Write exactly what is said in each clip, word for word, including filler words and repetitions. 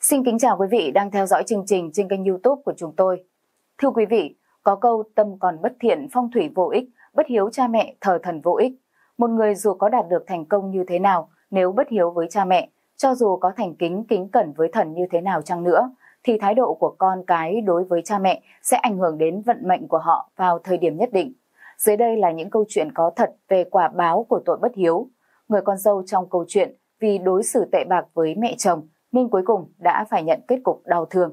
Xin kính chào quý vị đang theo dõi chương trình trên kênh YouTube của chúng tôi. Thưa quý vị, có câu tâm còn bất thiện phong thủy vô ích, bất hiếu cha mẹ thờ thần vô ích. Một người dù có đạt được thành công như thế nào nếu bất hiếu với cha mẹ, cho dù có thành kính kính cẩn với thần như thế nào chăng nữa, thì thái độ của con cái đối với cha mẹ sẽ ảnh hưởng đến vận mệnh của họ vào thời điểm nhất định. Dưới đây là những câu chuyện có thật về quả báo của tội bất hiếu. Người con dâu trong câu chuyện vì đối xử tệ bạc với mẹ chồng nên cuối cùng đã phải nhận kết cục đau thương.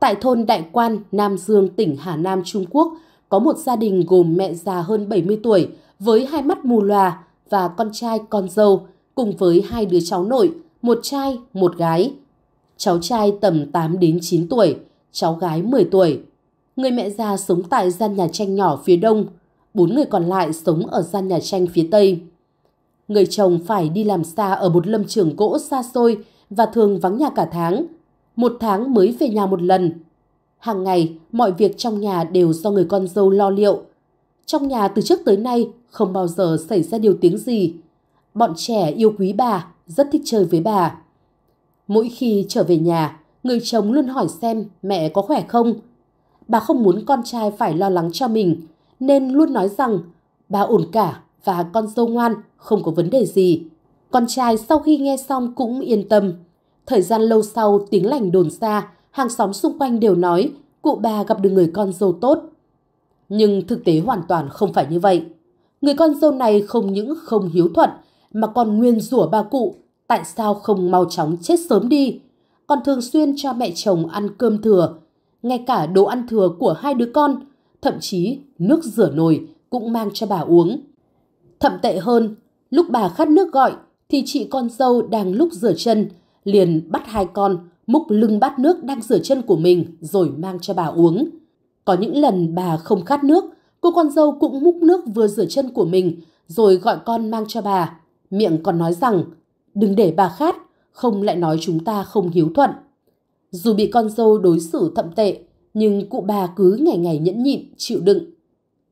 Tại thôn Đại Quan, Nam Dương, tỉnh Hà Nam, Trung Quốc, có một gia đình gồm mẹ già hơn bảy mươi tuổi với hai mắt mù lòa và con trai con dâu cùng với hai đứa cháu nội, một trai, một gái. Cháu trai tầm tám đến chín tuổi, cháu gái mười tuổi. Người mẹ già sống tại gian nhà tranh nhỏ phía đông, bốn người còn lại sống ở gian nhà tranh phía tây. Người chồng phải đi làm xa ở một lâm trường gỗ xa xôi và thường vắng nhà cả tháng. Một tháng mới về nhà một lần. Hàng ngày, mọi việc trong nhà đều do người con dâu lo liệu. Trong nhà từ trước tới nay không bao giờ xảy ra điều tiếng gì. Bọn trẻ yêu quý bà, rất thích chơi với bà. Mỗi khi trở về nhà, người chồng luôn hỏi xem mẹ có khỏe không. Bà không muốn con trai phải lo lắng cho mình, nên luôn nói rằng bà ổn cả và con dâu ngoan, không có vấn đề gì. Con trai sau khi nghe xong cũng yên tâm. Thời gian lâu sau, tiếng lành đồn xa, hàng xóm xung quanh đều nói cụ bà gặp được người con dâu tốt. Nhưng thực tế hoàn toàn không phải như vậy. Người con dâu này không những không hiếu thuận mà còn nguyên rủa bà cụ tại sao không mau chóng chết sớm đi, còn thường xuyên cho mẹ chồng ăn cơm thừa, ngay cả đồ ăn thừa của hai đứa con, thậm chí nước rửa nồi cũng mang cho bà uống. Thậm tệ hơn, lúc bà khát nước gọi thì chị con dâu đang lúc rửa chân liền bắt hai con múc lưng bát nước đang rửa chân của mình rồi mang cho bà uống. Có những lần bà không khát nước, cô con dâu cũng múc nước vừa rửa chân của mình rồi gọi con mang cho bà, miệng còn nói rằng đừng để bà khát, không lại nói chúng ta không hiếu thuận. Dù bị con dâu đối xử thậm tệ, nhưng cụ bà cứ ngày ngày nhẫn nhịn, chịu đựng.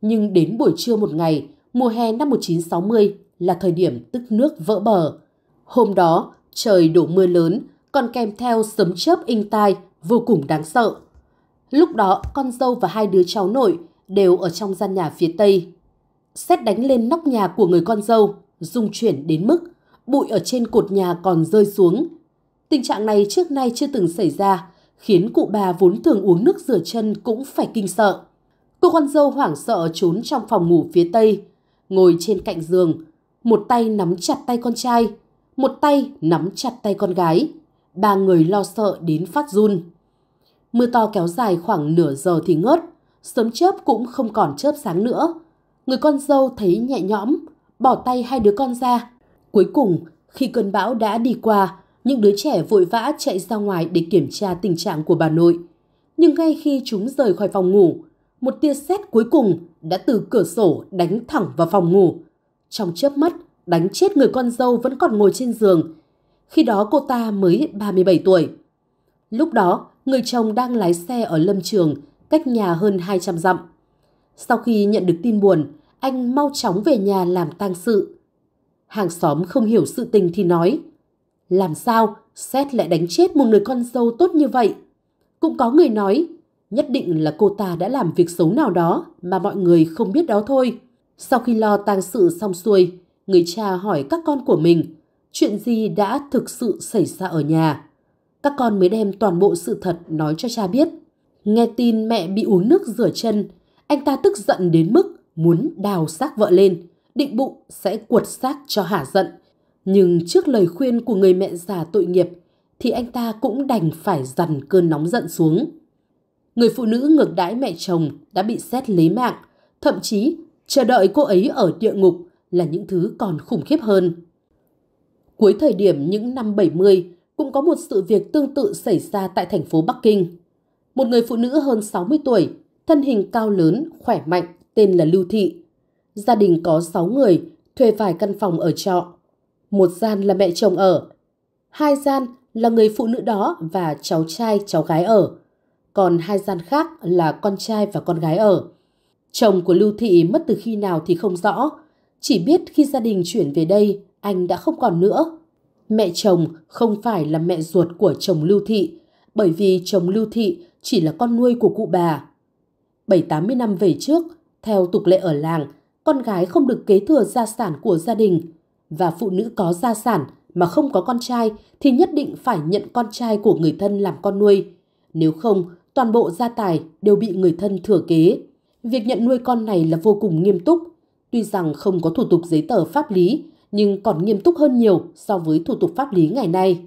Nhưng đến buổi trưa một ngày, mùa hè năm một nghìn chín trăm sáu mươi là thời điểm tức nước vỡ bờ. Hôm đó, trời đổ mưa lớn, còn kèm theo sấm chớp inh tai vô cùng đáng sợ. Lúc đó, con dâu và hai đứa cháu nội đều ở trong gian nhà phía tây. Sét đánh lên nóc nhà của người con dâu, rung chuyển đến mức bụi ở trên cột nhà còn rơi xuống. Tình trạng này trước nay chưa từng xảy ra, khiến cụ bà vốn thường uống nước rửa chân cũng phải kinh sợ. Cô con dâu hoảng sợ trốn trong phòng ngủ phía tây, ngồi trên cạnh giường, một tay nắm chặt tay con trai, một tay nắm chặt tay con gái. Ba người lo sợ đến phát run. Mưa to kéo dài khoảng nửa giờ thì ngớt, sớm chớp cũng không còn chớp sáng nữa. Người con dâu thấy nhẹ nhõm, bỏ tay hai đứa con ra. Cuối cùng, khi cơn bão đã đi qua, những đứa trẻ vội vã chạy ra ngoài để kiểm tra tình trạng của bà nội. Nhưng ngay khi chúng rời khỏi phòng ngủ, một tia sét cuối cùng đã từ cửa sổ đánh thẳng vào phòng ngủ. Trong chớp mắt, đánh chết người con dâu vẫn còn ngồi trên giường. Khi đó cô ta mới ba mươi bảy tuổi. Lúc đó, người chồng đang lái xe ở lâm trường, cách nhà hơn hai trăm dặm. Sau khi nhận được tin buồn, anh mau chóng về nhà làm tang sự. Hàng xóm không hiểu sự tình thì nói, làm sao sét lại đánh chết một người con dâu tốt như vậy? Cũng có người nói, nhất định là cô ta đã làm việc xấu nào đó mà mọi người không biết đó thôi. Sau khi lo tang sự xong xuôi, người cha hỏi các con của mình chuyện gì đã thực sự xảy ra ở nhà. Các con mới đem toàn bộ sự thật nói cho cha biết. Nghe tin mẹ bị uống nước rửa chân, anh ta tức giận đến mức muốn đào xác vợ lên, định bụng sẽ quật xác cho hả giận. Nhưng trước lời khuyên của người mẹ già tội nghiệp thì anh ta cũng đành phải dằn cơn nóng giận xuống. Người phụ nữ ngược đãi mẹ chồng đã bị sét lấy mạng, thậm chí chờ đợi cô ấy ở địa ngục là những thứ còn khủng khiếp hơn. Cuối thời điểm những năm bảy mươi cũng có một sự việc tương tự xảy ra tại thành phố Bắc Kinh. Một người phụ nữ hơn sáu mươi tuổi, thân hình cao lớn, khỏe mạnh, tên là Lưu Thị. Gia đình có sáu người, thuê vài căn phòng ở trọ. Một gian là mẹ chồng ở, hai gian là người phụ nữ đó và cháu trai, cháu gái ở. Còn hai gian khác là con trai và con gái ở. Chồng của Lưu Thị mất từ khi nào thì không rõ, chỉ biết khi gia đình chuyển về đây, anh đã không còn nữa. mẹ chồng không phải là mẹ ruột của chồng Lưu Thị, bởi vì chồng Lưu Thị chỉ là con nuôi của cụ bà. bảy tám mươi năm về trước, theo tục lệ ở làng, con gái không được kế thừa gia sản của gia đình, và phụ nữ có gia sản mà không có con trai thì nhất định phải nhận con trai của người thân làm con nuôi. Nếu không, toàn bộ gia tài đều bị người thân thừa kế. Việc nhận nuôi con này là vô cùng nghiêm túc. Tuy rằng không có thủ tục giấy tờ pháp lý, nhưng còn nghiêm túc hơn nhiều so với thủ tục pháp lý ngày nay.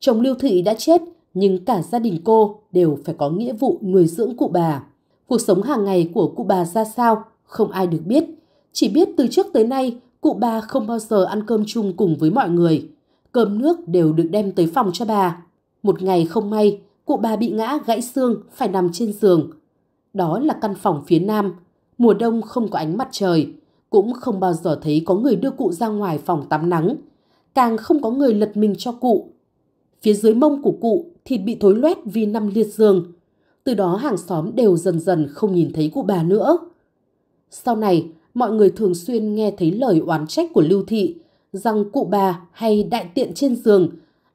Chồng Lưu Thị đã chết, nhưng cả gia đình cô đều phải có nghĩa vụ nuôi dưỡng cụ bà. Cuộc sống hàng ngày của cụ bà ra sao, không ai được biết. Chỉ biết từ trước tới nay, cụ bà không bao giờ ăn cơm chung cùng với mọi người. Cơm nước đều được đem tới phòng cho bà. Một ngày không may, cụ bà bị ngã gãy xương phải nằm trên giường. Đó là căn phòng phía nam. Mùa đông không có ánh mặt trời, cũng không bao giờ thấy có người đưa cụ ra ngoài phòng tắm nắng, càng không có người lật mình cho cụ. Phía dưới mông của cụ thịt bị thối loét vì nằm liệt giường. Từ đó hàng xóm đều dần dần không nhìn thấy cụ bà nữa. Sau này, mọi người thường xuyên nghe thấy lời oán trách của Lưu Thị rằng cụ bà hay đại tiện trên giường,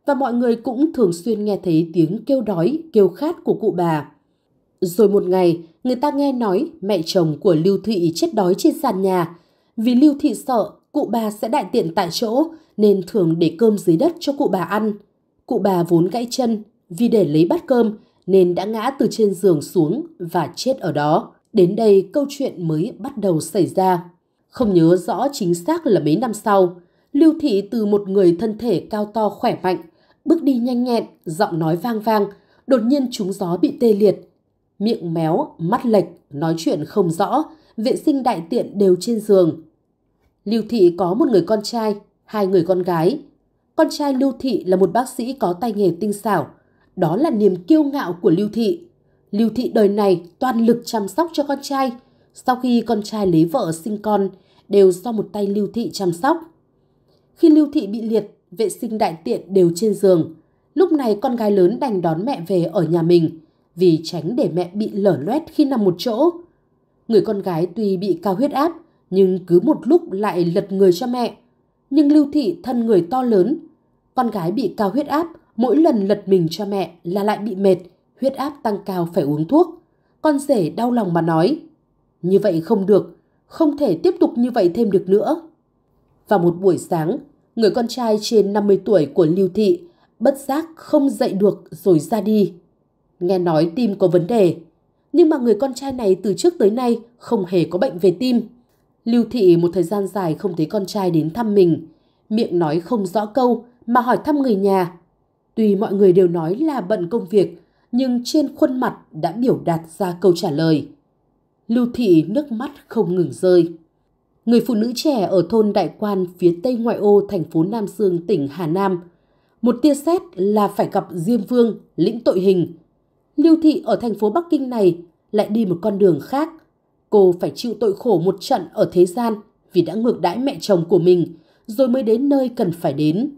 và mọi người cũng thường xuyên nghe thấy tiếng kêu đói, kêu khát của cụ bà. Rồi một ngày, người ta nghe nói mẹ chồng của Lưu Thị chết đói trên sàn nhà. Vì Lưu Thị sợ cụ bà sẽ đại tiện tại chỗ nên thường để cơm dưới đất cho cụ bà ăn. Cụ bà vốn gãy chân, vì để lấy bát cơm nên đã ngã từ trên giường xuống và chết ở đó. Đến đây câu chuyện mới bắt đầu xảy ra. Không nhớ rõ chính xác là mấy năm sau, Lưu Thị từ một người thân thể cao to khỏe mạnh, bước đi nhanh nhẹn, giọng nói vang vang, đột nhiên trúng gió bị tê liệt. Miệng méo, mắt lệch, nói chuyện không rõ, vệ sinh đại tiện đều trên giường. Lưu Thị có một người con trai, hai người con gái. Con trai Lưu Thị là một bác sĩ có tay nghề tinh xảo. Đó là niềm kiêu ngạo của Lưu Thị. Lưu Thị đời này toàn lực chăm sóc cho con trai. Sau khi con trai lấy vợ sinh con, đều do một tay Lưu Thị chăm sóc. Khi Lưu Thị bị liệt, vệ sinh đại tiện đều trên giường. Lúc này con gái lớn đành đón mẹ về ở nhà mình, vì tránh để mẹ bị lở loét khi nằm một chỗ. Người con gái tuy bị cao huyết áp, nhưng cứ một lúc lại lật người cho mẹ. Nhưng Lưu Thị thân người to lớn. Con gái bị cao huyết áp, mỗi lần lật mình cho mẹ là lại bị mệt, huyết áp tăng cao phải uống thuốc. Con rể đau lòng mà nói, như vậy không được, không thể tiếp tục như vậy thêm được nữa. Vào một buổi sáng, người con trai trên năm mươi tuổi của Lưu Thị bất giác không dậy được rồi ra đi. Nghe nói tim có vấn đề, nhưng mà người con trai này từ trước tới nay không hề có bệnh về tim. Lưu Thị một thời gian dài không thấy con trai đến thăm mình, miệng nói không rõ câu mà hỏi thăm người nhà. Tuy mọi người đều nói là bận công việc, nhưng trên khuôn mặt đã biểu đạt ra câu trả lời. Lưu Thị nước mắt không ngừng rơi. Người phụ nữ trẻ ở thôn Đại Quan phía tây ngoại ô thành phố Nam Dương tỉnh Hà Nam. Một tia sét là phải gặp Diêm Vương, lĩnh tội hình. Lưu Thị ở thành phố Bắc Kinh này lại đi một con đường khác. Cô phải chịu tội khổ một trận ở thế gian vì đã ngược đãi mẹ chồng của mình, rồi mới đến nơi cần phải đến.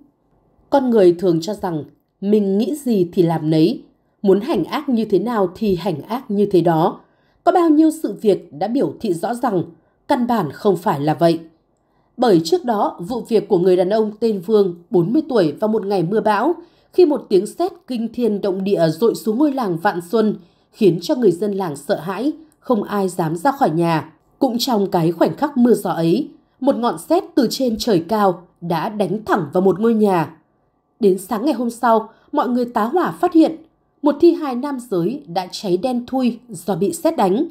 Con người thường cho rằng mình nghĩ gì thì làm nấy, muốn hành ác như thế nào thì hành ác như thế đó. Có bao nhiêu sự việc đã biểu thị rõ rằng căn bản không phải là vậy. Bởi trước đó, vụ việc của người đàn ông tên Vương, bốn mươi tuổi, vào một ngày mưa bão, khi một tiếng sét kinh thiên động địa dội xuống ngôi làng Vạn Xuân, khiến cho người dân làng sợ hãi, không ai dám ra khỏi nhà. Cũng trong cái khoảnh khắc mưa gió ấy, một ngọn sét từ trên trời cao đã đánh thẳng vào một ngôi nhà. Đến sáng ngày hôm sau, mọi người tá hỏa phát hiện một thi hài nam giới đã cháy đen thui do bị sét đánh.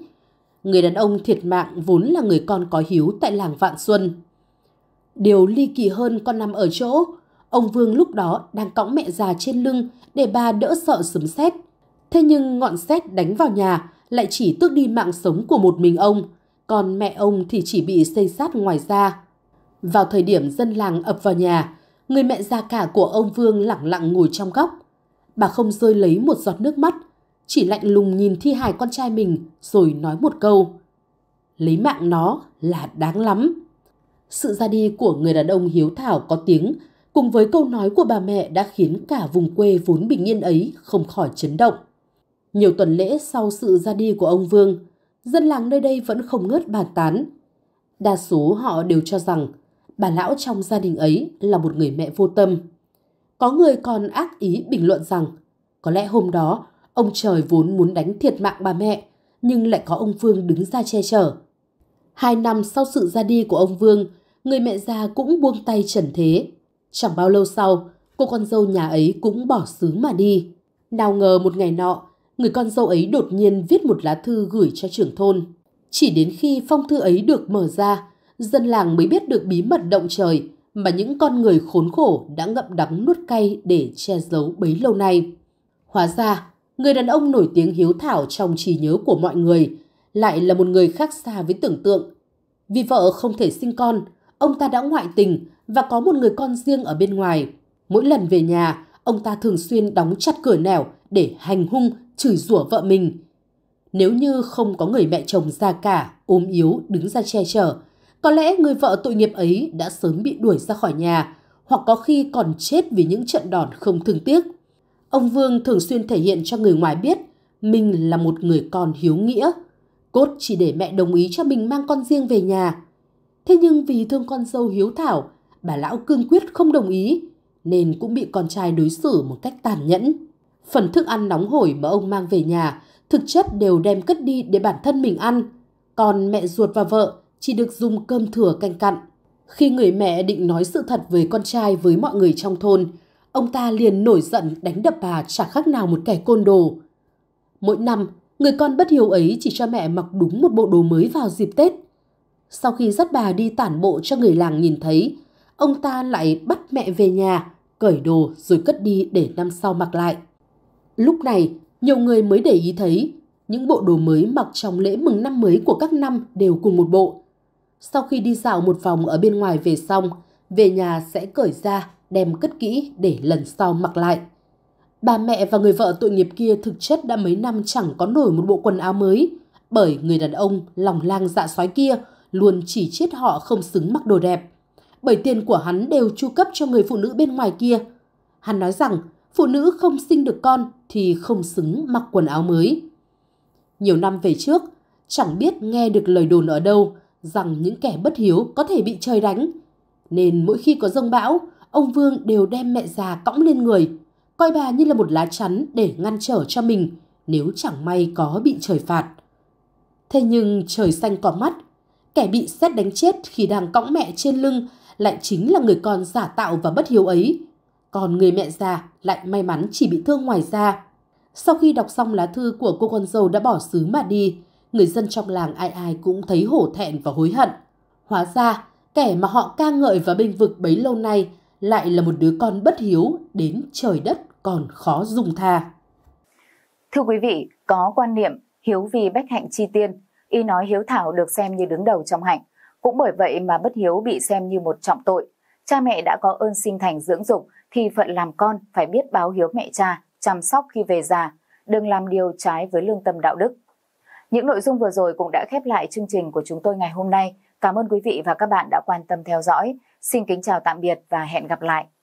Người đàn ông thiệt mạng vốn là người con có hiếu tại làng Vạn Xuân. Điều ly kỳ hơn còn nằm ở chỗ, ông Vương lúc đó đang cõng mẹ già trên lưng để bà đỡ sợ sấm sét. Thế nhưng ngọn sét đánh vào nhà lại chỉ tước đi mạng sống của một mình ông, còn mẹ ông thì chỉ bị xây xát ngoài da. Vào thời điểm dân làng ập vào nhà, người mẹ già cả của ông Vương lẳng lặng ngồi trong góc. Bà không rơi lấy một giọt nước mắt, chỉ lạnh lùng nhìn thi hài con trai mình rồi nói một câu: lấy mạng nó là đáng lắm. Sự ra đi của người đàn ông hiếu thảo có tiếng cùng với câu nói của bà mẹ đã khiến cả vùng quê vốn bình yên ấy không khỏi chấn động. Nhiều tuần lễ sau sự ra đi của ông Vương, dân làng nơi đây vẫn không ngớt bàn tán. Đa số họ đều cho rằng bà lão trong gia đình ấy là một người mẹ vô tâm. Có người còn ác ý bình luận rằng có lẽ hôm đó ông trời vốn muốn đánh thiệt mạng bà mẹ nhưng lại có ông Vương đứng ra che chở. Hai năm sau sự ra đi của ông Vương, người mẹ già cũng buông tay trần thế. Chẳng bao lâu sau, cô con dâu nhà ấy cũng bỏ xứ mà đi. Nào ngờ một ngày nọ, người con dâu ấy đột nhiên viết một lá thư gửi cho trưởng thôn. Chỉ đến khi phong thư ấy được mở ra, dân làng mới biết được bí mật động trời mà những con người khốn khổ đã ngậm đắng nuốt cay để che giấu bấy lâu nay. Hóa ra, người đàn ông nổi tiếng hiếu thảo trong trí nhớ của mọi người lại là một người khác xa với tưởng tượng. Vì vợ không thể sinh con, ông ta đã ngoại tình và có một người con riêng ở bên ngoài. Mỗi lần về nhà, ông ta thường xuyên đóng chặt cửa nẻo để hành hung, chửi rủa vợ mình. Nếu như không có người mẹ chồng già cả, ốm yếu đứng ra che chở, có lẽ người vợ tội nghiệp ấy đã sớm bị đuổi ra khỏi nhà, hoặc có khi còn chết vì những trận đòn không thương tiếc. Ông Vương thường xuyên thể hiện cho người ngoài biết mình là một người con hiếu nghĩa, cốt chỉ để mẹ đồng ý cho mình mang con riêng về nhà. Thế nhưng vì thương con dâu hiếu thảo, bà lão cương quyết không đồng ý, nên cũng bị con trai đối xử một cách tàn nhẫn. Phần thức ăn nóng hổi mà ông mang về nhà thực chất đều đem cất đi để bản thân mình ăn, còn mẹ ruột và vợ chỉ được dùng cơm thừa canh cặn. Khi người mẹ định nói sự thật với con trai với mọi người trong thôn, ông ta liền nổi giận đánh đập bà chả khác nào một kẻ côn đồ. Mỗi năm, người con bất hiếu ấy chỉ cho mẹ mặc đúng một bộ đồ mới vào dịp Tết. Sau khi dắt bà đi tản bộ cho người làng nhìn thấy, ông ta lại bắt mẹ về nhà, cởi đồ rồi cất đi để năm sau mặc lại. Lúc này, nhiều người mới để ý thấy những bộ đồ mới mặc trong lễ mừng năm mới của các năm đều cùng một bộ. Sau khi đi dạo một vòng ở bên ngoài về xong, về nhà sẽ cởi ra, đem cất kỹ để lần sau mặc lại. Bà mẹ và người vợ tội nghiệp kia thực chất đã mấy năm chẳng có nổi một bộ quần áo mới, bởi người đàn ông lòng lang dạ sói kia luôn chỉ trích họ không xứng mặc đồ đẹp, bởi tiền của hắn đều chu cấp cho người phụ nữ bên ngoài kia. Hắn nói rằng phụ nữ không sinh được con thì không xứng mặc quần áo mới. Nhiều năm về trước, chẳng biết nghe được lời đồn ở đâu rằng những kẻ bất hiếu có thể bị trời đánh, nên mỗi khi có dông bão, ông Vương đều đem mẹ già cõng lên người, coi bà như là một lá chắn để ngăn trở cho mình nếu chẳng may có bị trời phạt. Thế nhưng trời xanh có mắt, kẻ bị sét đánh chết khi đang cõng mẹ trên lưng lại chính là người con giả tạo và bất hiếu ấy, còn người mẹ già lại may mắn chỉ bị thương ngoài da. Sau khi đọc xong lá thư của cô con dâu đã bỏ xứ mà đi, người dân trong làng ai ai cũng thấy hổ thẹn và hối hận. Hóa ra, kẻ mà họ ca ngợi và bênh vực bấy lâu nay lại là một đứa con bất hiếu đến trời đất còn khó dung tha. Thưa quý vị, có quan niệm hiếu vì bách hạnh chi tiên, ý nói hiếu thảo được xem như đứng đầu trong hạnh. Cũng bởi vậy mà bất hiếu bị xem như một trọng tội. Cha mẹ đã có ơn sinh thành dưỡng dục thì phận làm con phải biết báo hiếu mẹ cha, chăm sóc khi về già, đừng làm điều trái với lương tâm đạo đức. Những nội dung vừa rồi cũng đã khép lại chương trình của chúng tôi ngày hôm nay. Cảm ơn quý vị và các bạn đã quan tâm theo dõi. Xin kính chào tạm biệt và hẹn gặp lại.